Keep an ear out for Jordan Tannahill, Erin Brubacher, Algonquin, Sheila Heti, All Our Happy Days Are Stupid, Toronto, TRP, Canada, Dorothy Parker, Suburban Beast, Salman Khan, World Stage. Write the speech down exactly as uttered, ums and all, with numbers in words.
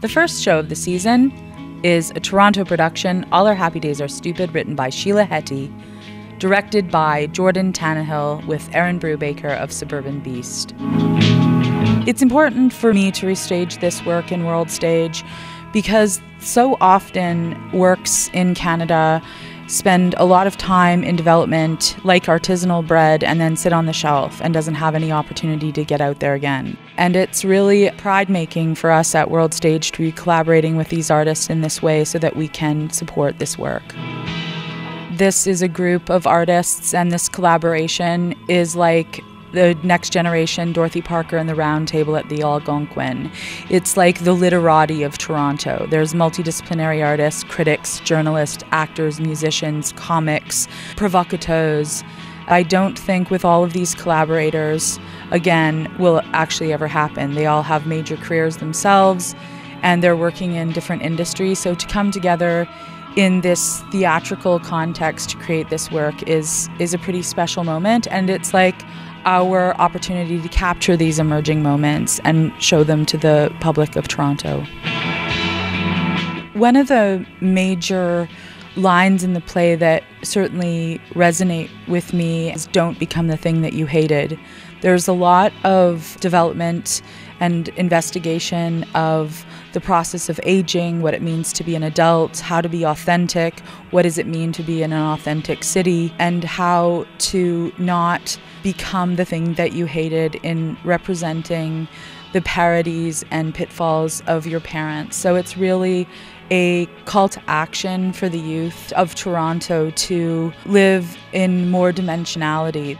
The first show of the season is a Toronto production, All Our Happy Days Are Stupid, written by Sheila Heti, directed by Jordan Tannahill with Erin Brubacher of Suburban Beast. It's important for me to restage this work in World Stage because so often works in Canada spend a lot of time in development like artisanal bread and then sit on the shelf and doesn't have any opportunity to get out there again. And it's really pride-making for us at World Stage to be collaborating with these artists in this way so that we can support this work. This is a group of artists, and this collaboration is like the next generation Dorothy Parker and the Round Table at the Algonquin. It's like the literati of Toronto. There's multidisciplinary artists, critics, journalists, actors, musicians, comics, provocateurs. I don't think with all of these collaborators, again, will actually ever happen. They all have major careers themselves, and they're working in different industries, so to come together in this theatrical context to create this work is is a pretty special moment, and it's like our opportunity to capture these emerging moments and show them to the public of Toronto. One of the major lines in the play that certainly resonate with me is "Don't become the thing that you hated." There's a lot of development and investigation of the process of aging, what it means to be an adult, how to be authentic, what does it mean to be in an authentic city, and how to not become the thing that you hated in representing the parodies and pitfalls of your parents. So it's really a call to action for the youth of Toronto to live in more dimensionality.